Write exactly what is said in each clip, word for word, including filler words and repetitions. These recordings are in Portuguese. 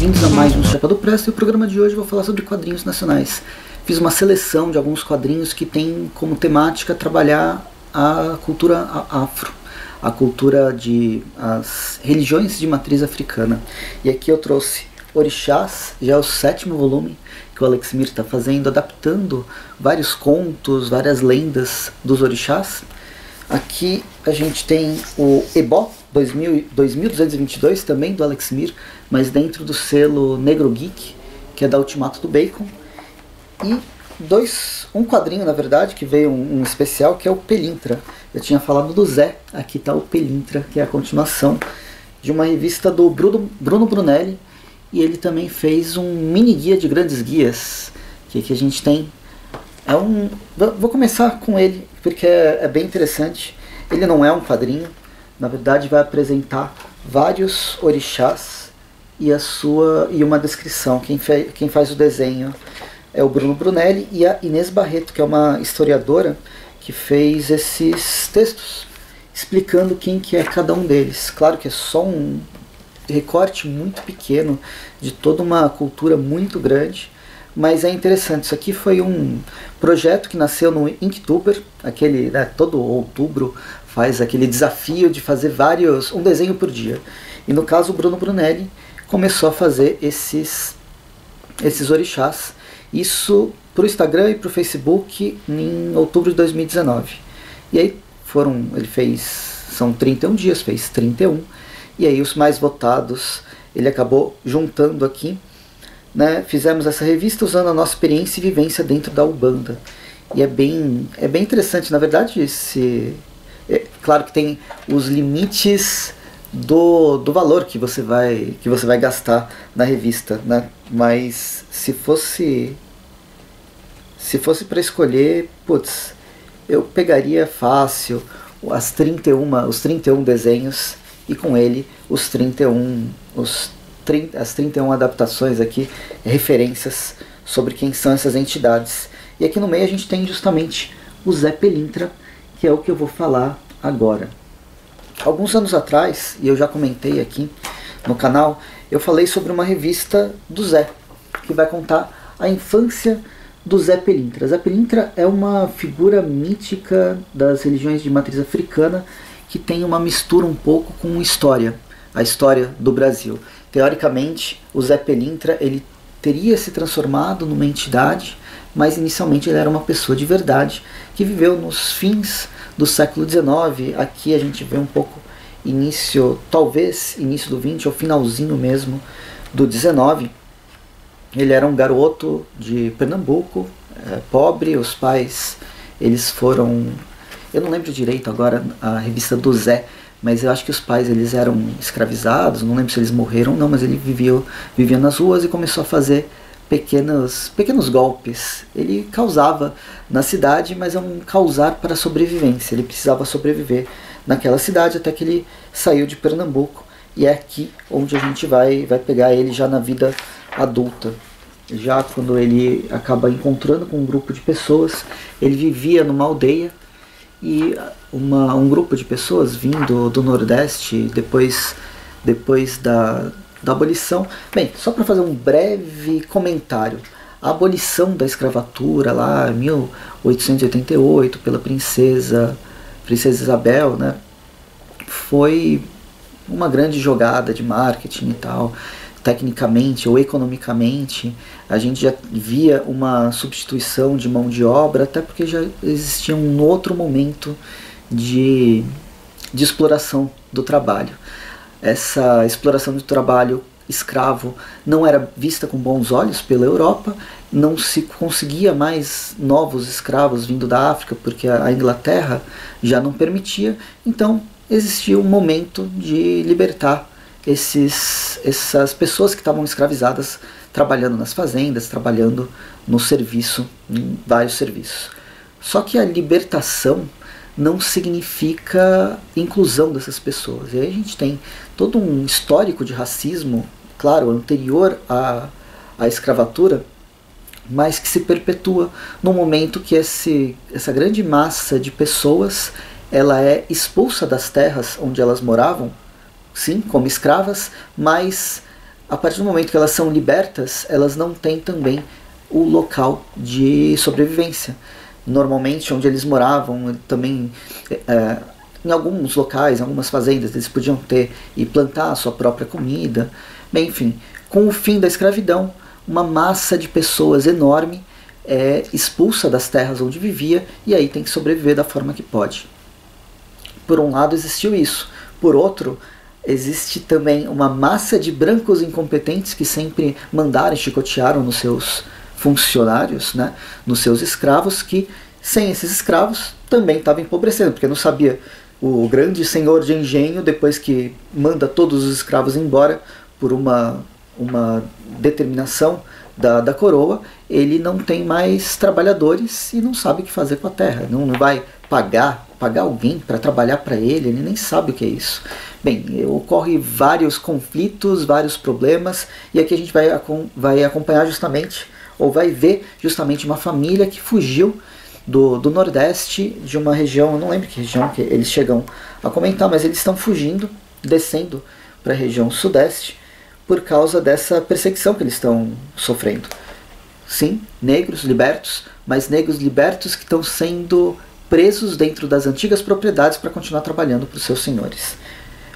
bem-vindos a mais um Chapéu do Presto, e o programa de hoje eu vou falar sobre quadrinhos nacionais. Fiz uma seleção de alguns quadrinhos que tem como temática trabalhar a cultura afro, a cultura de as religiões de matriz africana. E aqui eu trouxe Orixás, já é o sétimo volume que o Alex Mir está fazendo, adaptando vários contos, várias lendas dos orixás. Aqui a gente tem o Ebó dois mil duzentos e vinte e dois, também do Alex Mir, mas dentro do selo Negro Geek, que é da Ultimato do Bacon. E dois, um quadrinho, na verdade, que veio um, um especial, que é o Pelintra. Eu tinha falado do Zé, aqui está o Pelintra, que é a continuação de uma revista do Bruno, Bruno Brunelli, e ele também fez um mini guia de grandes guias, que aqui a gente tem. É um, vou começar com ele, porque é, é bem interessante. Ele não é um quadrinho, na verdade vai apresentar vários orixás e, a sua, e uma descrição. Quem, fe, quem faz o desenho é o Bruno Brunelli e a Inês Barreto, que é uma historiadora que fez esses textos, explicando quem que é cada um deles. Claro que é só um recorte muito pequeno de toda uma cultura muito grande, mas é interessante. Isso aqui foi um projeto que nasceu no Inktober, aquele, né, todo outubro faz aquele desafio de fazer vários, um desenho por dia. E no caso o Bruno Brunelli começou a fazer esses, esses orixás, isso para o Instagram e para o Facebook em outubro de dois mil e dezenove. E aí foram, ele fez, são trinta e um dias, fez trinta e um, e aí os mais votados ele acabou juntando aqui. Né, fizemos essa revista usando a nossa experiência e vivência dentro da Umbanda. E é bem, é bem interessante, na verdade, esse, é, claro que tem os limites do, do valor que você, vai, que você vai gastar na revista, né? Mas se fosse, se fosse para escolher, putz, eu pegaria fácil as trinta e uma, os trinta e um desenhos e com ele os trinta e um, os trinta, as trinta e uma adaptações aqui, referências sobre quem são essas entidades. E aqui no meio a gente tem justamente o Zé Pelintra, que é o que eu vou falar agora. Alguns anos atrás, e eu já comentei aqui no canal, eu falei sobre uma revista do Zé, que vai contar a infância do Zé Pelintra. Zé Pelintra é uma figura mítica das religiões de matriz africana que tem uma mistura um pouco com história, a história do Brasil. Teoricamente, o Zé Pelintra ele teria se transformado numa entidade, mas inicialmente ele era uma pessoa de verdade que viveu nos fins do século dezenove. Aqui a gente vê um pouco início, talvez início do vinte ou finalzinho mesmo do dezenove. Ele era um garoto de Pernambuco, é, pobre. Os pais eles foram, eu não lembro direito agora a revista do Zé, mas eu acho que os pais eles eram escravizados, não lembro se eles morreram ou não, mas ele vivia, vivia nas ruas e começou a fazer pequenos, pequenos golpes. Ele causava na cidade, mas é um causar para sobrevivência, ele precisava sobreviver naquela cidade até que ele saiu de Pernambuco, e é aqui onde a gente vai, vai pegar ele já na vida adulta. Já quando ele acaba encontrando com um grupo de pessoas, ele vivia numa aldeia, e uma, um grupo de pessoas vindo do Nordeste depois, depois da, da abolição. Bem, só para fazer um breve comentário, a abolição da escravatura lá em mil oitocentos e oitenta e oito pela princesa, princesa Isabel, né, foi uma grande jogada de marketing e tal. Tecnicamente ou economicamente, a gente já via uma substituição de mão de obra, até porque já existia um outro momento de, de exploração do trabalho. Essa exploração do trabalho escravo não era vista com bons olhos pela Europa, não se conseguia mais novos escravos vindo da África, porque a Inglaterra já não permitia, então existia um momento de libertar Esses, essas pessoas que estavam escravizadas, trabalhando nas fazendas, trabalhando no serviço, em vários serviços. Só que a libertação não significa inclusão dessas pessoas. E aí a gente tem todo um histórico de racismo, claro, anterior à, à escravatura, mas que se perpetua no momento que esse, essa grande massa de pessoas ela é expulsa das terras onde elas moravam, sim, como escravas, mas a partir do momento que elas são libertas, elas não têm também o local de sobrevivência. Normalmente, onde eles moravam, também é, em alguns locais, em algumas fazendas, eles podiam ter e plantar a sua própria comida. Bem, enfim, com o fim da escravidão, uma massa de pessoas enorme é expulsa das terras onde vivia e aí tem que sobreviver da forma que pode. Por um lado existiu isso, por outro, existe também uma massa de brancos incompetentes que sempre mandaram e chicotearam nos seus funcionários, né, nos seus escravos, que sem esses escravos também estavam empobrecendo, porque não sabia o grande senhor de engenho, depois que manda todos os escravos embora por uma, uma determinação da, da coroa, ele não tem mais trabalhadores e não sabe o que fazer com a terra, não, não vai pagar, pagar alguém para trabalhar para ele, ele nem sabe o que é isso. Bem, ocorre vários conflitos, vários problemas, e aqui a gente vai, vai acompanhar justamente, ou vai ver justamente uma família que fugiu do, do Nordeste, de uma região, eu não lembro que região que eles chegam a comentar, mas eles estão fugindo, descendo para a região Sudeste, por causa dessa perseguição que eles estão sofrendo. Sim, negros libertos, mas negros libertos que estão sendo presos dentro das antigas propriedades para continuar trabalhando para os seus senhores.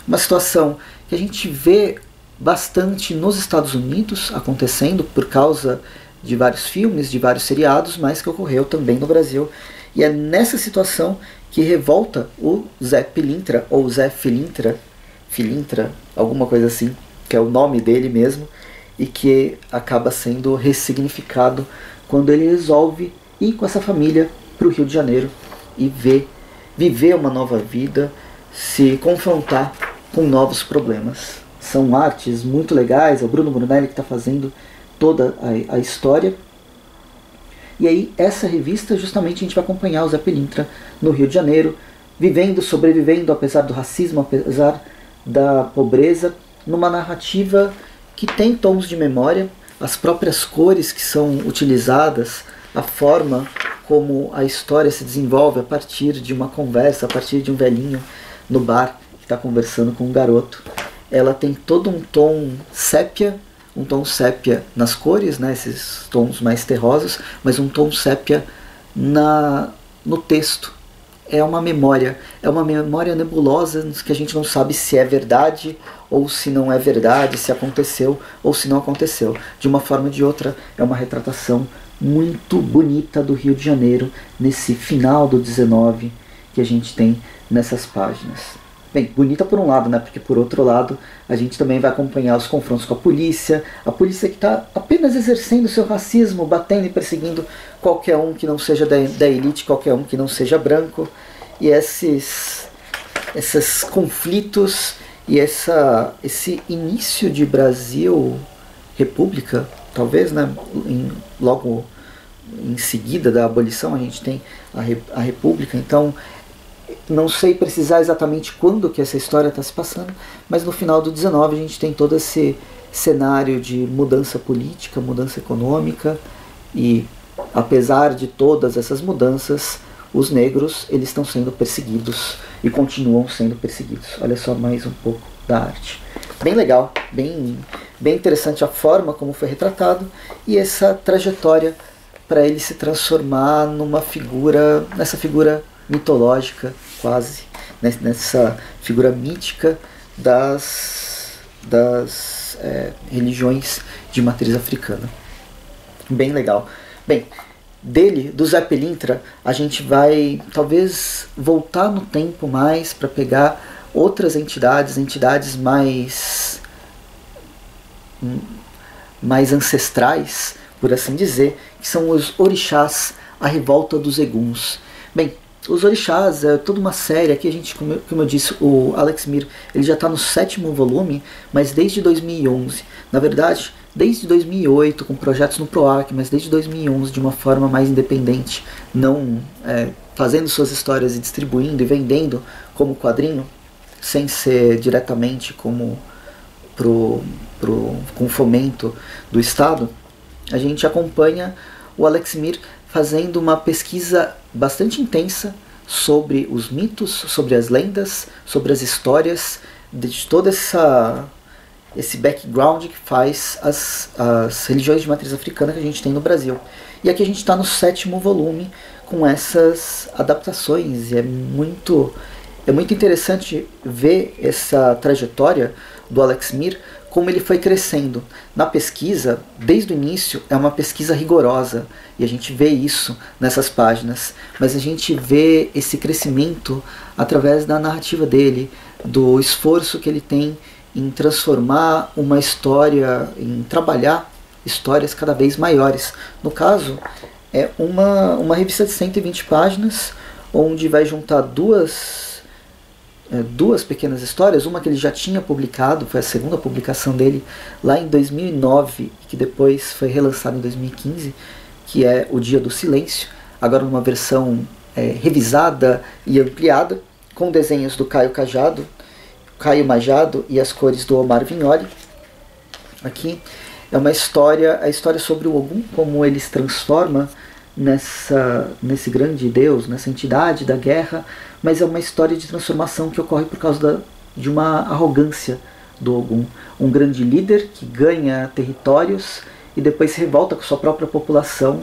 Uma situação que a gente vê bastante nos Estados Unidos acontecendo por causa de vários filmes, de vários seriados, mas que ocorreu também no Brasil. E é nessa situação que revolta o Zé Pelintra, ou Zé Pelintra, Pelintra, alguma coisa assim, que é o nome dele mesmo, e que acaba sendo ressignificado quando ele resolve ir com essa família para o Rio de Janeiro e ver, viver uma nova vida, se confrontar com novos problemas. São artes muito legais, é o Bruno Brunelli que está fazendo toda a, a história. E aí, essa revista, justamente, a gente vai acompanhar o Zé Pelintra no Rio de Janeiro, vivendo, sobrevivendo, apesar do racismo, apesar da pobreza, numa narrativa que tem tons de memória, as próprias cores que são utilizadas, a forma como a história se desenvolve a partir de uma conversa, a partir de um velhinho no bar que está conversando com um garoto. Ela tem todo um tom sépia, um tom sépia nas cores, né, esses tons mais terrosos, mas um tom sépia na, no texto. É uma memória, é uma memória nebulosa que a gente não sabe se é verdade ou se não é verdade, se aconteceu ou se não aconteceu. De uma forma ou de outra, é uma retratação muito bonita do Rio de Janeiro nesse final do dezenove que a gente tem nessas páginas. Bem, bonita por um lado, né? Porque por outro lado a gente também vai acompanhar os confrontos com a polícia, a polícia que está apenas exercendo seu racismo, batendo e perseguindo qualquer um que não seja da, da elite, qualquer um que não seja branco, e esses, esses conflitos e essa, esse início de Brasil República, talvez, né? Em, logo em seguida da abolição a gente tem a, re, a República, então não sei precisar exatamente quando que essa história está se passando, mas no final do dezenove a gente tem todo esse cenário de mudança política, mudança econômica, e apesar de todas essas mudanças, os negros eles estão sendo perseguidos e continuam sendo perseguidos. Olha só mais um pouco da arte. Bem legal, bem, bem interessante a forma como foi retratado e essa trajetória para ele se transformar numa figura, nessa figura mitológica quase, nessa figura mítica das, das é, religiões de matriz africana. Bem legal. Bem, dele, do Zé Pelintra, a gente vai talvez voltar no tempo mais para pegar outras entidades, entidades mais, mais ancestrais, por assim dizer, que são os orixás, a revolta dos eguns. Bem, os orixás é toda uma série, aqui a gente, como eu, como eu disse, o Alex Mir, ele já está no sétimo volume, mas desde dois mil e onze, na verdade, desde dois mil e oito, com projetos no PROAC, mas desde dois mil e onze de uma forma mais independente, não é, fazendo suas histórias e distribuindo e vendendo como quadrinho, sem ser diretamente como pro, pro, com fomento do Estado, a gente acompanha o Alex Mir fazendo uma pesquisa bastante intensa sobre os mitos, sobre as lendas, sobre as histórias, de toda essa, esse background que faz as, as religiões de matriz africana que a gente tem no Brasil. E aqui a gente está no sétimo volume com essas adaptações, e é muito, é muito interessante ver essa trajetória do Alex Mir, como ele foi crescendo. Na pesquisa, desde o início, é uma pesquisa rigorosa, e a gente vê isso nessas páginas, mas a gente vê esse crescimento através da narrativa dele, do esforço que ele tem em transformar uma história, em trabalhar histórias cada vez maiores. No caso, é uma, uma revista de cento e vinte páginas, onde vai juntar duas... duas pequenas histórias, uma que ele já tinha publicado, foi a segunda publicação dele lá em dois mil e nove, que depois foi relançada em dois mil e quinze, que é o Dia do Silêncio, agora uma versão é, revisada e ampliada, com desenhos do Caio Cajado, Caio Majado e as cores do Omar Vignoli. Aqui é uma história, a história sobre o Ogum, como ele se transforma nessa, nesse grande deus, nessa entidade da guerra, mas é uma história de transformação que ocorre por causa da, de uma arrogância do Ogum. Um grande líder que ganha territórios e depois se revolta com sua própria população,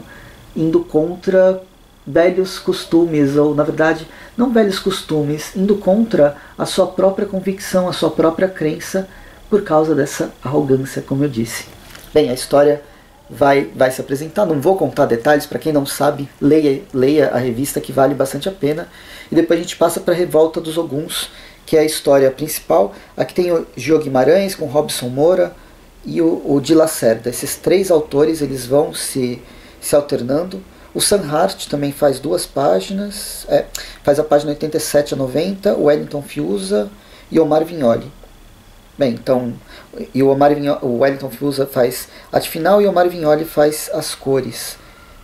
indo contra velhos costumes, ou na verdade, não velhos costumes, indo contra a sua própria convicção, a sua própria crença, por causa dessa arrogância, como eu disse. Bem, a história vai, vai se apresentar, não vou contar detalhes, para quem não sabe, leia, leia a revista que vale bastante a pena. E depois a gente passa para a Revolta dos Eguns, que é a história principal. Aqui tem o Gio Guimarães com Robson Moura e o, o Di Lacerda. Esses três autores, eles vão se, se alternando. O Sam Hart também faz duas páginas, é, faz a página oitenta e sete a noventa, o Wellington Fiusa e o Omar Vignoli. Bem, então, e o, Omar Vignoli, o Wellington Fiusa faz a de final e o Omar Vignoli faz as cores.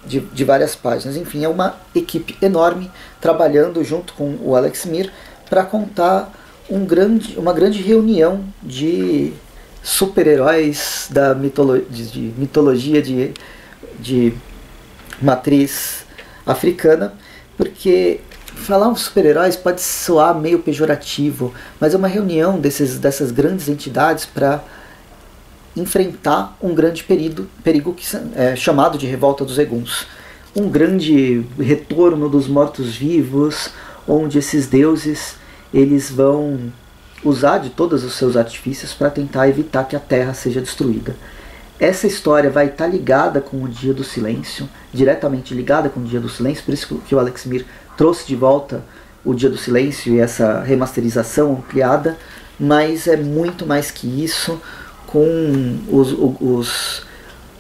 De, de várias páginas, enfim, é uma equipe enorme trabalhando junto com o Alex Mir para contar um grande, uma grande reunião de super-heróis da mitolo de, de mitologia de, de matriz africana, porque falar uns super-heróis pode soar meio pejorativo, mas é uma reunião desses, dessas grandes entidades para enfrentar um grande perigo, perigo que é chamado de Revolta dos Eguns. Um grande retorno dos mortos-vivos, onde esses deuses eles vão usar de todos os seus artifícios para tentar evitar que a Terra seja destruída. Essa história vai estar ligada com o Dia do Silêncio, diretamente ligada com o Dia do Silêncio, por isso que o Alex Mir trouxe de volta o Dia do Silêncio e essa remasterização ampliada, mas é muito mais que isso, com os, os,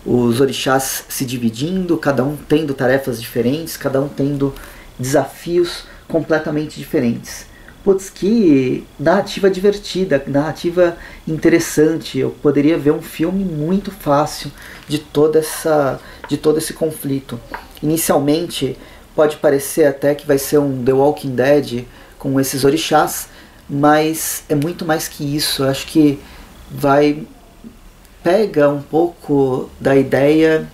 os orixás se dividindo, cada um tendo tarefas diferentes, cada um tendo desafios completamente diferentes. Putz, que narrativa divertida, narrativa interessante. Eu poderia ver um filme muito fácil de, toda essa, de todo esse conflito. Inicialmente, pode parecer até que vai ser um The Walking Dead com esses orixás, mas é muito mais que isso. Eu acho que vai pega um pouco da ideia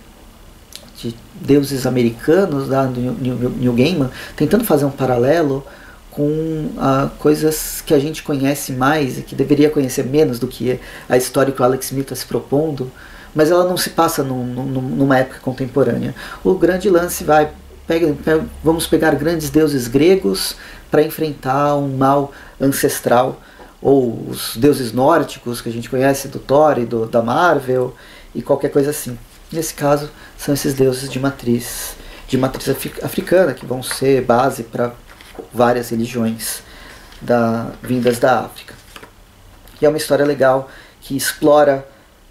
de deuses americanos da New Gaiman, tentando fazer um paralelo com ah, coisas que a gente conhece mais e que deveria conhecer menos do que a história que o Alex Mir está se propondo, mas ela não se passa num, num, numa época contemporânea. O grande lance vai pega, pega, vamos pegar grandes deuses gregos para enfrentar um mal ancestral, ou os deuses nórdicos que a gente conhece do Thor e do, da Marvel e qualquer coisa assim. Nesse caso, são esses deuses de matriz, de matriz africana, que vão ser base para várias religiões da, vindas da África. E é uma história legal que explora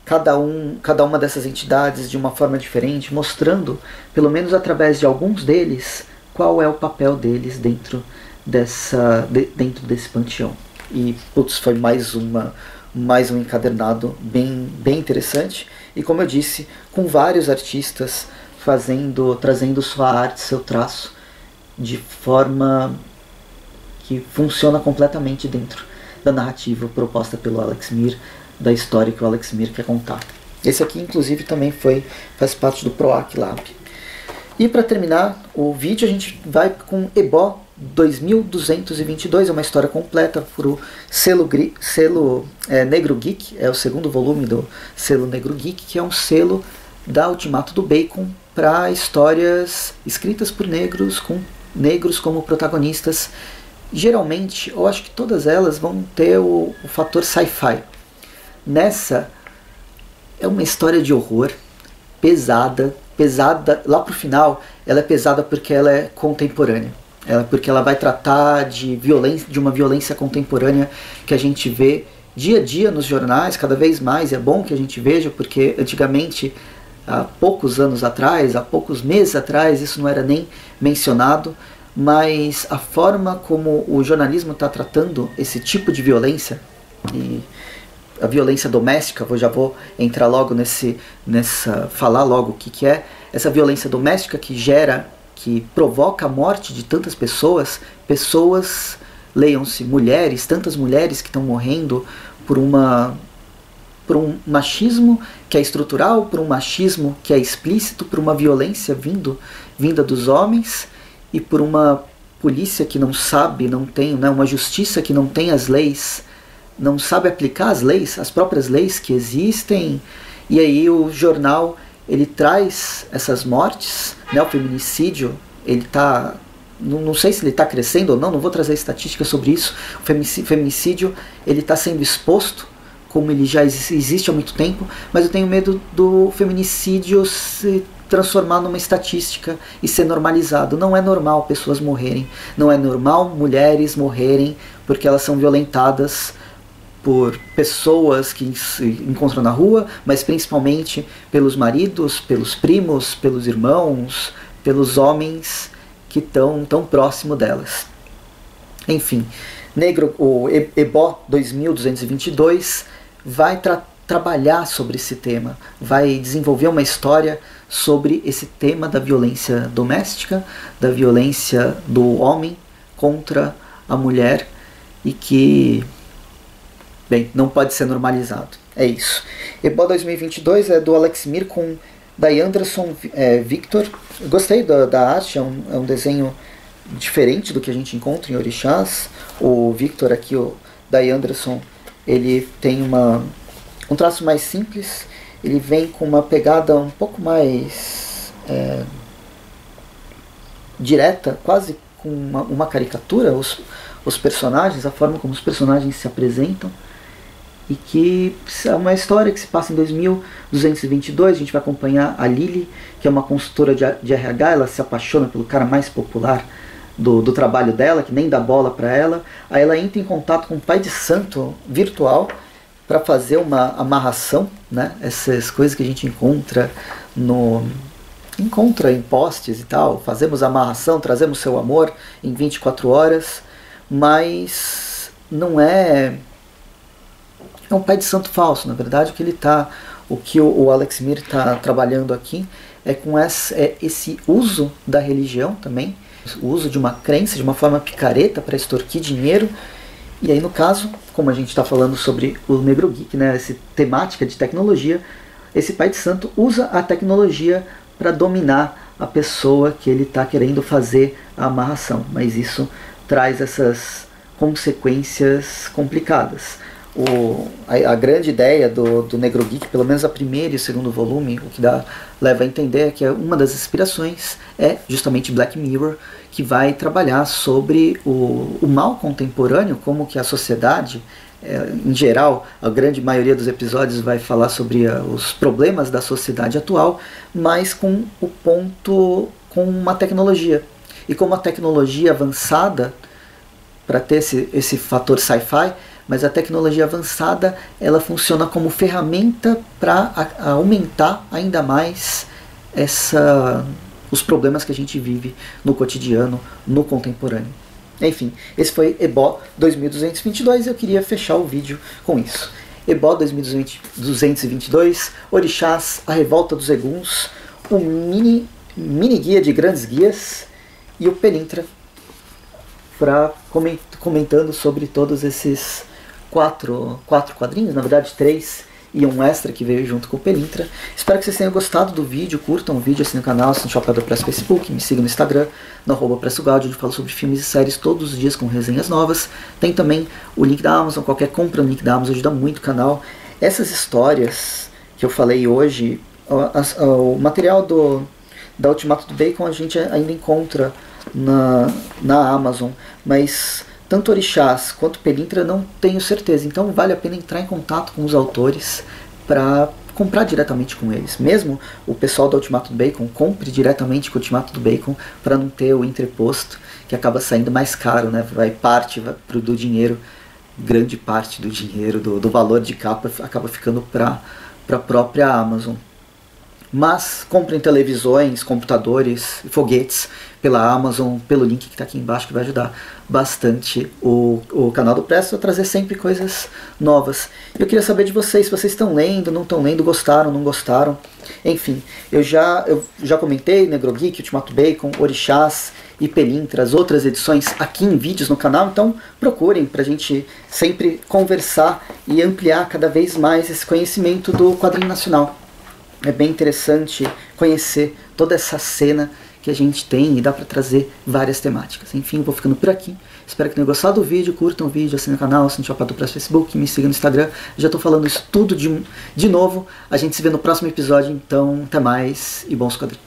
cada, um, cada uma dessas entidades de uma forma diferente, mostrando, pelo menos através de alguns deles, qual é o papel deles dentro, dessa, de, dentro desse panteão. E, putz, foi mais, uma, mais um encadernado bem, bem interessante. E, como eu disse, com vários artistas fazendo, trazendo sua arte, seu traço, de forma que funciona completamente dentro da narrativa proposta pelo Alex Mir, da história que o Alex Mir quer contar. Esse aqui, inclusive, também foi, faz parte do PROAC Lab. E, para terminar o vídeo, a gente vai com Ebó dois mil duzentos e vinte e dois, é uma história completa por o selo, selo é, Negro Geek, é o segundo volume do selo Negro Geek, que é um selo da Ultimato do Bacon para histórias escritas por negros, com negros como protagonistas. Geralmente, eu acho que todas elas vão ter o, o fator sci-fi. Nessa, é uma história de horror, pesada, pesada, lá pro final, ela é pesada porque ela é contemporânea. Ela, porque ela vai tratar de, violência, de uma violência contemporânea que a gente vê dia a dia nos jornais, cada vez mais. É bom que a gente veja, porque antigamente, há poucos anos atrás, há poucos meses atrás, isso não era nem mencionado, mas a forma como o jornalismo está tratando esse tipo de violência, e a violência doméstica, eu já vou entrar logo nesse, nessa, falar logo o que, que é, essa violência doméstica que gera, que provoca a morte de tantas pessoas, pessoas, leiam-se, mulheres, tantas mulheres que estão morrendo por, uma, por um machismo que é estrutural, por um machismo que é explícito, por uma violência vindo, vinda dos homens e por uma polícia que não sabe, não tem, né, uma justiça que não tem as leis, não sabe aplicar as leis, as próprias leis que existem, e aí o jornal... ele traz essas mortes, né, o feminicídio, ele tá, não, não sei se ele está crescendo ou não, não vou trazer estatísticas sobre isso, o feminicídio ele está sendo exposto, como ele já existe há muito tempo, mas eu tenho medo do feminicídio se transformar numa estatística e ser normalizado. Não é normal pessoas morrerem, não é normal mulheres morrerem porque elas são violentadas, por pessoas que se encontram na rua, mas principalmente pelos maridos, pelos primos, pelos irmãos, pelos homens que estão tão próximo delas. Enfim, Negro, o Ebó dois mil duzentos e vinte e dois vai tra trabalhar sobre esse tema, vai desenvolver uma história sobre esse tema da violência doméstica, da violência do homem contra a mulher e que... bem, não pode ser normalizado. É isso. Ebó dois mil e vinte e dois é do Alex Mir com Daiandreson é, Victor. Eu gostei da, da arte, é um, é um desenho diferente do que a gente encontra em Orixás. O Victor aqui, o Daiandreson, ele tem uma, um traço mais simples. Ele vem com uma pegada um pouco mais é, direta, quase com uma, uma caricatura. Os, os personagens, a forma como os personagens se apresentam. E que é uma história que se passa em dois mil duzentos e vinte e dois, a gente vai acompanhar a Lily, que é uma consultora de R H, ela se apaixona pelo cara mais popular do, do trabalho dela, que nem dá bola para ela, aí ela entra em contato com o pai de santo virtual para fazer uma amarração, né? Essas coisas que a gente encontra no... encontra em postes e tal, fazemos amarração, trazemos seu amor em vinte e quatro horas, mas não é... é um pé de santo falso, na verdade. O que ele tá, o que o, o Alex Mir está trabalhando aqui é com essa, é esse uso da religião também, o uso de uma crença, de uma forma picareta para extorquir dinheiro. E aí, no caso, como a gente está falando sobre o Negro Geek, né, essa temática de tecnologia, esse pai de santo usa a tecnologia para dominar a pessoa que ele está querendo fazer a amarração, mas isso traz essas consequências complicadas. O, a, a grande ideia do, do Negro Geek, pelo menos a primeira e o segundo volume, o que dá, leva a entender é que uma das inspirações é justamente Black Mirror, que vai trabalhar sobre o, o mal contemporâneo, como que a sociedade, é, em geral, a grande maioria dos episódios vai falar sobre a, os problemas da sociedade atual, mas com o ponto, com uma tecnologia. E como a tecnologia avançada, para ter esse, esse fator sci-fi, mas a tecnologia avançada, ela funciona como ferramenta para aumentar ainda mais essa, os problemas que a gente vive no cotidiano, no contemporâneo. Enfim, esse foi Ebó dois mil duzentos e vinte e dois e eu queria fechar o vídeo com isso. Ebó dois mil duzentos e vinte e dois, Orixás, a Revolta dos Eguns, um mini, mini guia de grandes guias e o Pelintra pra, comentando sobre todos esses... Quatro, quatro quadrinhos, na verdade três, e um extra que veio junto com o Pelintra. Espero que vocês tenham gostado do vídeo, curtam o vídeo, assinem o canal, assinem o Chapéu do Presto Facebook, me sigam no Instagram, no arroba PrestoGaudio, onde eu falo sobre filmes e séries todos os dias com resenhas novas. Tem também o link da Amazon, qualquer compra no link da Amazon ajuda muito o canal. Essas histórias que eu falei hoje, o, o material do, da Ultimato do Bacon a gente ainda encontra na, na Amazon, mas tanto Orixás quanto Pelintra não tenho certeza, então vale a pena entrar em contato com os autores para comprar diretamente com eles. Mesmo o pessoal do Ultimato do Bacon, compre diretamente com o Ultimato do Bacon para não ter o entreposto, que acaba saindo mais caro, né? Vai parte vai pro, do dinheiro, grande parte do dinheiro, do, do valor de capa, acaba ficando para a própria Amazon. Mas comprem televisões, computadores, foguetes pela Amazon, pelo link que está aqui embaixo, que vai ajudar bastante o, o canal do Presto a trazer sempre coisas novas. Eu queria saber de vocês, se vocês estão lendo, não estão lendo, gostaram, não gostaram. Enfim, eu já, eu já comentei Negro Geek, Ultimato Bacon, Orixás e Pelintra, as outras edições aqui em vídeos no canal, então procurem para a gente sempre conversar e ampliar cada vez mais esse conhecimento do quadrinho nacional. É bem interessante conhecer toda essa cena que a gente tem e dá para trazer várias temáticas. Enfim, eu vou ficando por aqui. Espero que tenham gostado do vídeo. Curtam o vídeo, assinem o canal, assinem o Chapéu do Presto Facebook, me sigam no Instagram. Já estou falando isso tudo de, de novo. A gente se vê no próximo episódio, então até mais e bons quadrinhos.